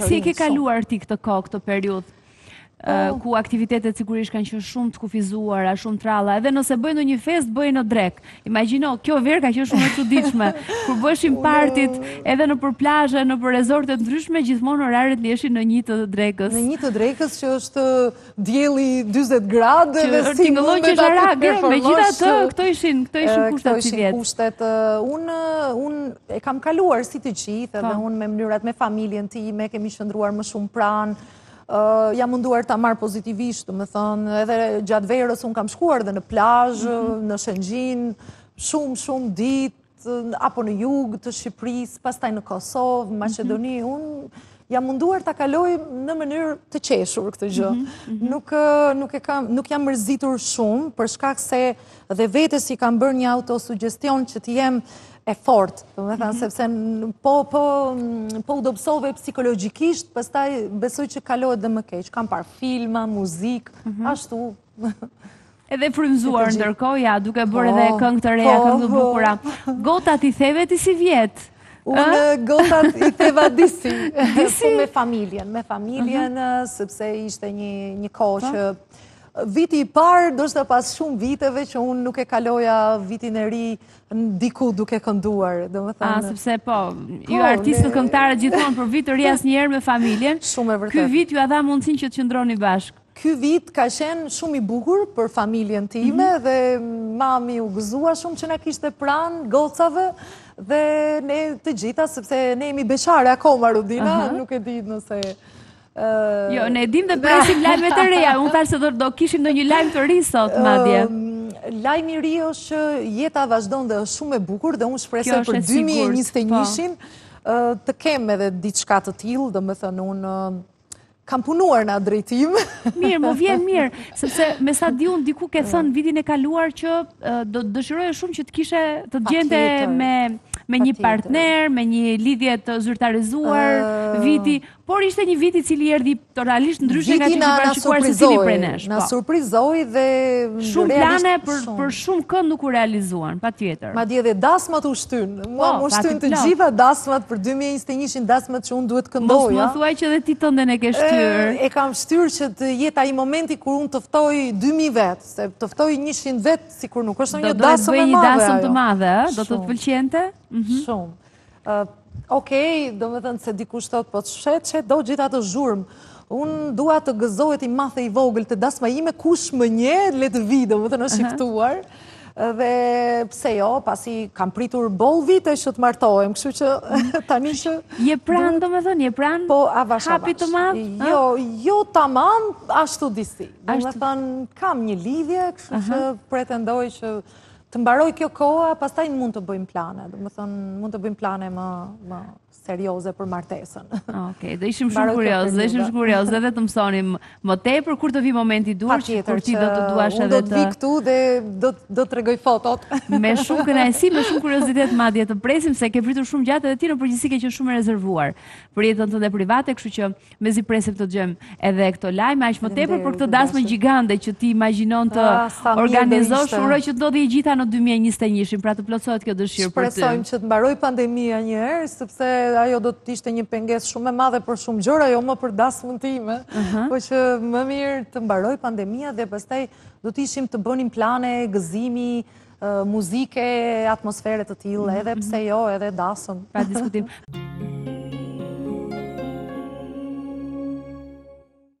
mentorim. Si e ke kaluar ti këtë këtë periudhë? Ku aktivitetet sigurisht kanë qenë shumë të kufizuara, shumë tralla, edhe nëse bëj ndonjë fest, bëj në drek. Imagjino, kjo verë ka qenë shumë e çuditshme. Kur bëshim partit, edhe nëpër plazhe, nëpër rezorte të ndryshme, gjithmonë oraret liheshin në 1 të drekës. Në 1 të drekës që është dielli 40 gradë dhe si mund të performosh. Megjithatë, këto ishin kushtet. Un e kam kaluar si të gjithë, edhe un me mënyrat me familjen time kemi qëndruar më shumë pranë. Jam munduar ta marr pozitivisht, më thënë, edhe gjatë verës unë kam shkuar dhe në plazh, në Shëngjin, shumë ditë, apo në jug të Shqipërisë, pastaj në Kosovë, Maqedoni, unë jam munduar ta kaloj në mënyrë të qeshur këtë gjë. Nuk jam mërzitur shumë, për shkak se dhe vetes i kam bërë një autosuggestion që të jem e fort, sepse po u dobësove psikologjikisht, pastaj besoj që kalohet dhe më keq. Kam parë filma, muzikë, ashtu. Edhe frymzuar ndërkohë, ja, duke bërë edhe këngë të reja, këngë të bukura. Gotat i theve ti si vjet? Unë gotat i theva disi. Disi? Me familjen, sepse ishte një kohë që viti i parë, ndoshta pas shumë viteve që unë nuk e kaloja vitin e ri diku duke kënduar, domethënë. Sepse ju artistët këngëtarët gjithmonë për vit të ri asnjëherë me familjen. Shumë e vërtetë. Ky vit ju dha mundësinë që të qëndroni bashkë. Ky vit ka qenë shumë i bukur për familjen time dhe mami u gëzua shumë që na kishte pranë gocave dhe ne të gjitha, sepse ne jemi beqare akoma, Rudina, nuk e di nëse jo, ne dim dhe presim lajme të reja. Unë thash se do kishim ndonjë lajm të ri sot, madje. Lajmi i ri është që jeta vazhdon dhe është shumë e bukur dhe unë shpresoj për 2021-shin të kem edhe diçka të tillë, domethënë unë kam punuar në atë drejtim. Mirë, më vjen mirë, sepse me sa di unë diku ke thënë vitin e kaluar që do dëshiroje shumë që të kishe të gjente me një partner, me një lidhje të zyrtarizuar, viti, por ishte një vit i cili erdhi totalisht ndryshe nga që kishim parashikuar secili prej nesh. Na surprizoi dhe shumë plane për shumë kënd nuk u realizuan, patjetër. Madje edhe dasmat u shtyn. Mua u shtyn të gjitha dasmat për 2021-shin, dasmat që unë duhet këndoja. Mos më thuaj që edhe ti tënden e ke shtyrë. E kam shtyrë që të jetë ai momenti kur unë të ftoj 2000 vetë, se të ftoj 100 vetë, sikur nuk është një dasëm e madhe ajo. Do të bëj një dasëm të madhe, do të të pëlqente? Shumë. Okej, do me thënë se dikush thotë, po shet do gjitha të zhurmë. Unë dua të gëzohet i madhe i vogël të dasma ime, kush më një, le të vi, do me thënë është shiftuar. Dhe pse jo, pasi kam pritur bol vite që të martohem, kështu që tani që je pranë, domethënë, je pranë. Po, avash. Hapi të madh? Jo, tamam, ashtu disi. Domethënë, kam një lidhje, kështu që pretendoj që të mbaroj kjo koha, pastaj mund të bëjmë plane, domethënë, mund të bëjmë plane më serioze për martesën. Okej, do ishim shumë kurioze, edhe të mësonim më tepër kur të vi momenti i dur, kur ti do të duash edhe të. Unë do të vi këtu dhe do t'rregoj fotot. Me shumë kënaqësi, me shumë kuriozitet madje të presim se ke pritur shumë gjatë edhe ti në përgjithësi ke qenë shumë e rezervuar për jetën tënde private, kështu që mezi presim të dëgjojmë edhe këto lajme aq më tepër për këtë dasmë gjigande që ti imagjinon të organizosh, uroj që të ndodhi e gjitha në 2021-shin, pra të plotësohet kjo dëshirë për ty. Shpresojmë që të mbaroj pandemia një herë, sepse ajo do të ishte një pengesë shumë e madhe për shumë gjëra, jo më për dasmën time, po që më mirë të mbaroj pandemia dhe pastaj do të ishim të bënim plane, gëzimi, muzike, atmosfere të tilla, edhe pse jo, edhe dasëm. Pa diskutim.